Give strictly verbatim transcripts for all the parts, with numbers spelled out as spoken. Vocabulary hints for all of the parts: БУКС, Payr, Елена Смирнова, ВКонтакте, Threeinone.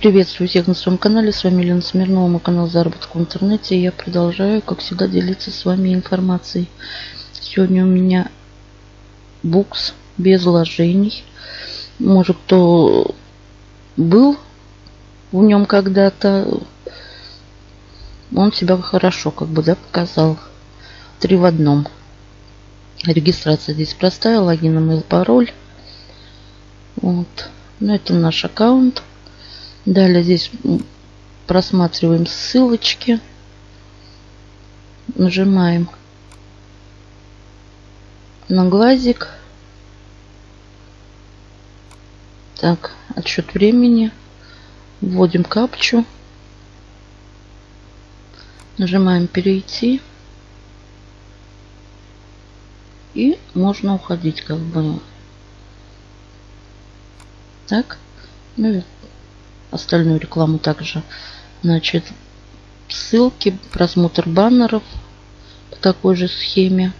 Приветствую всех на своем канале, с вами Елена Смирнова, мой канал заработок в интернете. Я продолжаю, как всегда, делиться с вами информацией. Сегодня у меня букс без вложений. Может, кто был в нем когда-то, он себя хорошо как бы да, показал. Три в одном. Регистрация здесь простая, логин, email, пароль. Вот. Ну, это наш аккаунт. Далее здесь просматриваем ссылочки. Нажимаем на глазик. Так, отсчет времени. Вводим капчу. Нажимаем перейти. И можно уходить как бы. Так. Ну, остальную рекламу также. Значит, ссылки, просмотр баннеров по такой же схеме.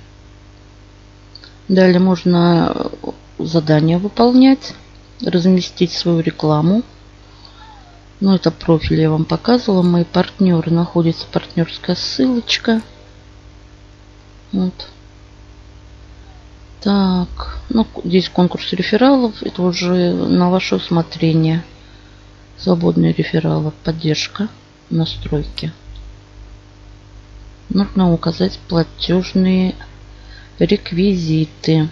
Далее можно задания выполнять, разместить свою рекламу. Ну, это профиль я вам показывала. Мои партнеры, находится партнерская ссылочка. Вот. Так, ну, здесь конкурс рефералов. Это уже на ваше усмотрение. Свободные рефералы, поддержка, настройки. Нужно указать платежные реквизиты.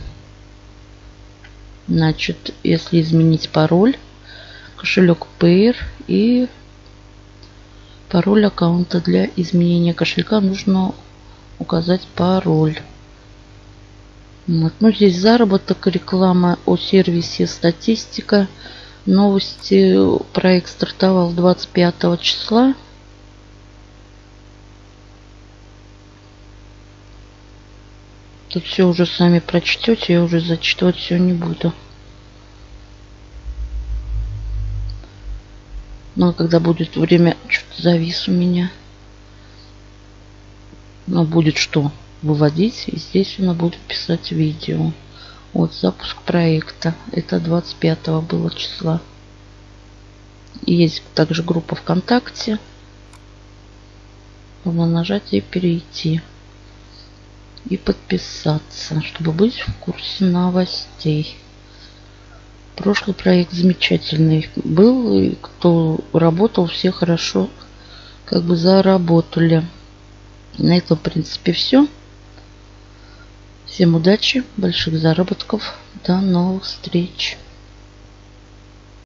Значит, если изменить пароль, кошелек Payr и пароль аккаунта. Для изменения кошелька нужно указать пароль. Вот. Ну, здесь заработок, реклама о сервисе, статистика. Новости. Проект стартовал двадцать пятого числа. Тут все уже сами прочтете. Я уже зачитывать все не буду. Но когда будет время, что-то завис у меня. Но будет что выводить. И здесь она будет писать видео. Вот запуск проекта. Это двадцать пятого было числа. Есть также группа ВКонтакте. Можно нажать и перейти. И подписаться, чтобы быть в курсе новостей. Прошлый проект замечательный был. И кто работал, все хорошо как бы заработали. На этом, в принципе, все. Всем удачи, больших заработков, до новых встреч!